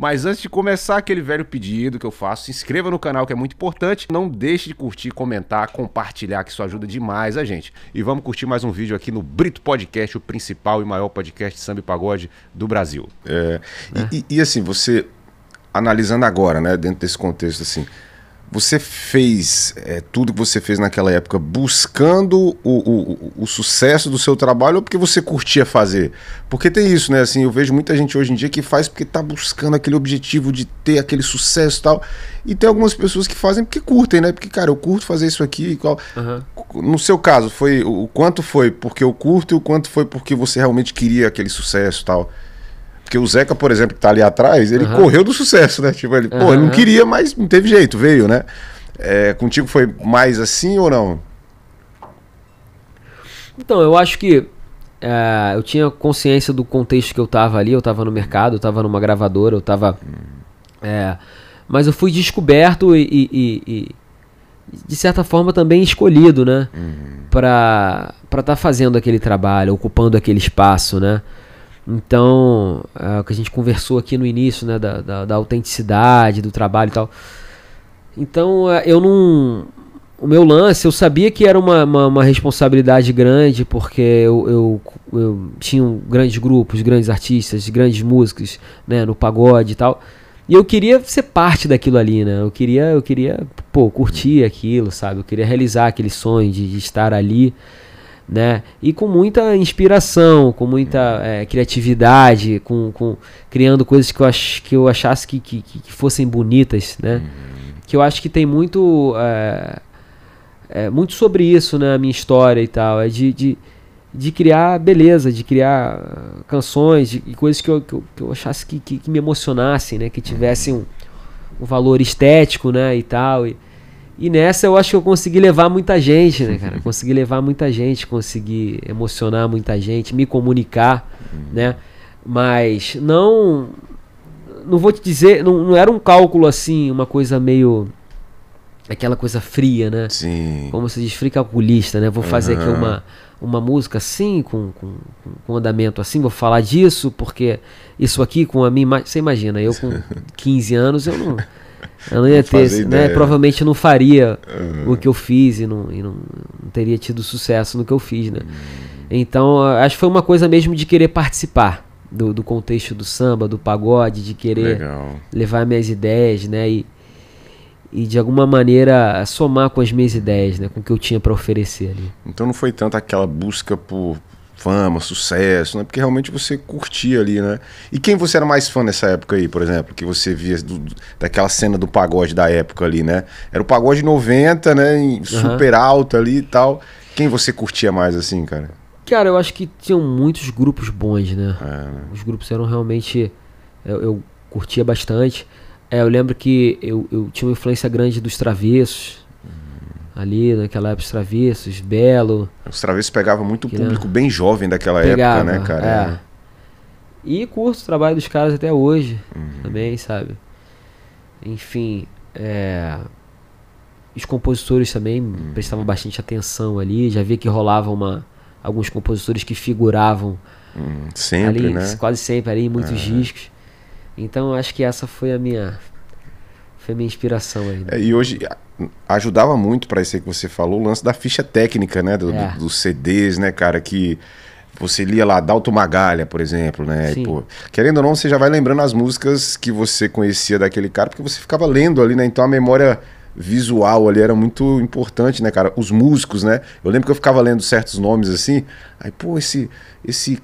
Mas antes de começar, aquele velho pedido que eu faço, se inscreva no canal, que é muito importante. Não deixe de curtir, comentar, compartilhar, que isso ajuda demais a gente. E vamos curtir mais um vídeo aqui no Brito Podcast, o principal e maior podcast de samba e pagode do Brasil. E assim, você, analisando agora, né, dentro desse contexto, assim, você fez tudo que você fez naquela época buscando o sucesso do seu trabalho, ou porque você curtia fazer? Porque tem isso, né? Assim, eu vejo muita gente hoje em dia que faz porque tá buscando aquele objetivo de ter aquele sucesso e tal. E tem algumas pessoas que fazem porque curtem, né? Porque, cara, eu curto fazer isso aqui. Uhum. No seu caso, foi o quanto foi porque eu curto e o quanto foi porque você realmente queria aquele sucesso e tal? Porque o Zeca, por exemplo, que tá ali atrás, ele correu do sucesso, né? Tipo, ele, pô, ele não queria, mas não teve jeito, veio, né? Contigo foi mais assim ou não? Então, eu acho que eu tinha consciência do contexto que eu tava ali, eu tava no mercado, eu tava numa gravadora, eu tava... mas eu fui descoberto e de certa forma, também escolhido, né? Pra tá fazendo aquele trabalho, ocupando aquele espaço, né? Então, o que a gente conversou aqui no início, né, da autenticidade, do trabalho e tal. Então, eu não... O meu lance, eu sabia que era uma responsabilidade grande, porque eu tinha grandes grupos, grandes artistas, grandes músicos, né, no pagode e tal. E eu queria ser parte daquilo ali, né? Eu queria pô, curtir aquilo, sabe? Eu queria realizar aquele sonho de estar ali, né? E com muita inspiração, com muita criatividade, criando coisas que eu achasse que fossem bonitas, né? Que eu acho que tem muito muito sobre isso, né? A minha história e tal, é de criar beleza, de criar canções e coisas que eu achasse que me emocionassem, né? Que tivessem um valor estético, né? E tal. E nessa eu acho que eu consegui levar muita gente, né, cara? Consegui levar muita gente, consegui emocionar muita gente, me comunicar, né? Mas não vou te dizer, não era um cálculo assim, uma coisa meio... Aquela coisa fria, né? Sim. Como se diz, frio calculista, né? Vou fazer aqui uma música assim, com andamento assim, vou falar disso, porque isso aqui com a minha... Você imagina, eu com 15 anos, eu não ia ter, né? Provavelmente não faria o que eu fiz e não teria tido sucesso no que eu fiz, né? Então, acho que foi uma coisa mesmo de querer participar do contexto do samba, do pagode, de querer levar minhas ideias, né? E de alguma maneira somar com as minhas ideias, né? Com o que eu tinha para oferecer ali. Então não foi tanto aquela busca por fama, sucesso, né? Porque realmente você curtia ali, né? E quem você era mais fã nessa época aí, por exemplo, que você via daquela cena do pagode da época ali, né? Era o pagode 90, né? Super alta ali e tal. Quem você curtia mais assim, cara? Cara, eu acho que tinham muitos grupos bons, né? Os grupos eram realmente... Eu curtia bastante. Eu lembro que eu tinha uma influência grande dos Travessos. Ali, naquela época, os Travessos, Belo. Os Travessos pegavam muito o público bem jovem daquela época, né, cara? E curto o trabalho dos caras até hoje também, sabe? Enfim, os compositores também prestavam bastante atenção ali. Já via que rolava alguns compositores que figuravam sempre, ali, né? Quase sempre ali em muitos discos. Então, acho que essa foi a minha... Foi minha inspiração aí. Né? E hoje ajudava muito para isso aí que você falou, o lance da ficha técnica, né? Dos CDs, né, cara? Que você lia lá, Dalton Magalha, por exemplo, né? E, pô, querendo ou não, você já vai lembrando as músicas que você conhecia daquele cara, porque você ficava lendo ali, né? Então a memória visual ali era muito importante, né, cara? Os músicos, né? Eu lembro que eu ficava lendo certos nomes assim, aí, pô, esse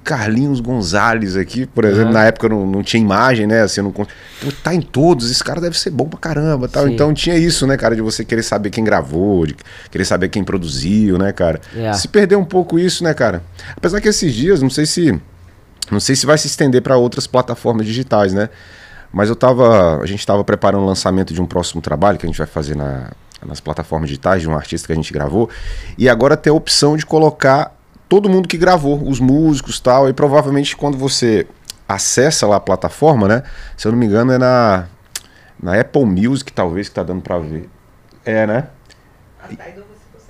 Carlinhos Gonzalez aqui, por exemplo, na época não tinha imagem, né? Assim, não... Pô, tá em todos, esse cara deve ser bom pra caramba, tal. Então tinha isso, né, cara? De você querer saber quem gravou, de querer saber quem produziu, né, cara? Se perdeu um pouco isso, né, cara? Apesar que esses dias, não sei se vai se estender pra outras plataformas digitais, né? Mas a gente estava preparando o lançamento de um próximo trabalho que a gente vai fazer nas plataformas digitais, de um artista que a gente gravou, e agora tem a opção de colocar todo mundo que gravou, os músicos e tal, e provavelmente quando você acessa lá a plataforma, né, se eu não me engano é na Apple Music talvez que tá dando para ver, né?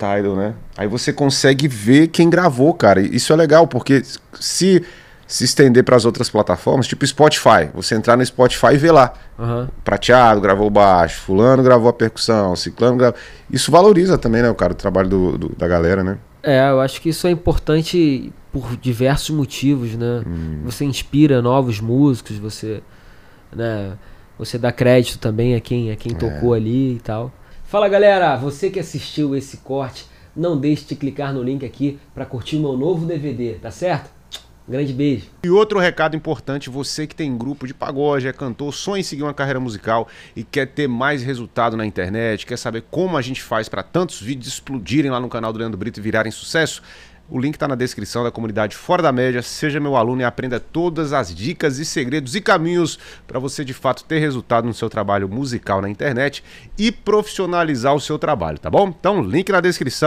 Tidal, né? Aí você consegue ver quem gravou, cara, isso é legal, porque se... se estender para as outras plataformas, tipo Spotify. Você entrar no Spotify e ver lá. Uhum. Prateado gravou baixo, fulano gravou a percussão, ciclano gravou... Isso valoriza também, né, cara, o trabalho da galera, né? É, eu acho que isso é importante por diversos motivos, né? Você inspira novos músicos, você, né, você dá crédito também a quem tocou ali e tal. Fala, galera, você que assistiu esse corte, não deixe de clicar no link aqui para curtir o meu novo DVD, tá certo? Um grande beijo. E outro recado importante, você que tem grupo de pagode, é cantor, sonha em seguir uma carreira musical e quer ter mais resultado na internet, quer saber como a gente faz para tantos vídeos explodirem lá no canal do Leandro Brito e virarem sucesso? O link está na descrição da comunidade Fora da Média. Seja meu aluno e aprenda todas as dicas e segredos e caminhos para você de fato ter resultado no seu trabalho musical na internet e profissionalizar o seu trabalho, tá bom? Então, link na descrição.